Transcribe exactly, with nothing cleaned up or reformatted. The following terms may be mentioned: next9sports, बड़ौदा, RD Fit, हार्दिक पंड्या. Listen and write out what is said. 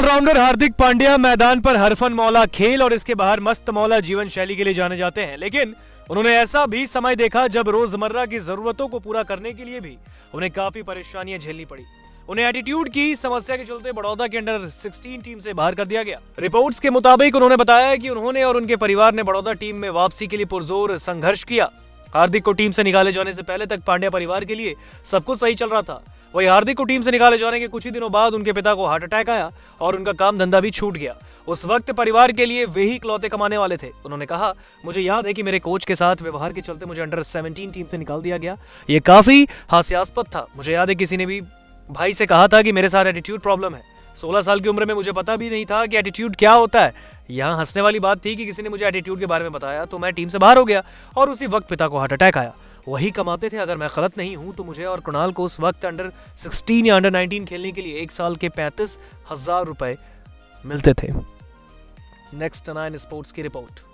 Allrounder हार्दिक पंड्या मैदान पर हरफन मौला खेल और इसके बाहर मस्त मौला जीवन शैली के लिए जाने जाते हैं, लेकिन उन्होंने ऐसा भी समय देखा जब रोजमर्रा की जरूरतों को पूरा करने के लिए भी उन्हें काफी परेशानियां झेलनी पड़ी। उन्हें एटीट्यूड की समस्या के चलते बड़ौदा के अंडर सोलह टीम से बाहर कर दिया गया। रिपोर्ट्स के मुताबिक उन्होंने बताया कि उन्होंने और उनके परिवार ने बड़ौदा टीम में वापसी के लिए पुरजोर संघर्ष किया। हार्दिक को टीम से निकाले जाने से पहले तक पांड्या परिवार के लिए सब कुछ सही चल रहा था। वही हार्दिक को टीम से निकाले जाने के कुछ ही दिनों बाद उनके पिता को हार्ट अटैक आया और उनका काम धंधा भी छूट गया। उस वक्त परिवार के लिए वे ही इकलौते कमाने वाले थे। उन्होंने कहा, मुझे याद है कि मेरे कोच के साथ व्यवहार के चलते मुझे अंडर सत्रह टीम से निकाल दिया गया। ये काफी हास्यास्पद था। मुझे याद है किसी ने भी भाई से कहा था कि मेरे साथ एटीट्यूड प्रॉब्लम है। सोलह साल की उम्र में मुझे पता भी नहीं था कि एटीट्यूड क्या होता है। यहाँ हंसने वाली बात थी कि किसी ने मुझे एटीट्यूड के बारे में बताया तो मैं टीम से बाहर हो गया और उसी वक्त पिता को हार्ट अटैक आया। वही कमाते थे, अगर मैं गलत नहीं हूं तो मुझे और कुणाल को उस वक्त अंडर सोलह या अंडर नाइनटीन खेलने के लिए एक साल के पैंतीस हजार रुपए मिलते थे। नेक्स्ट नाइन स्पोर्ट्स की रिपोर्ट।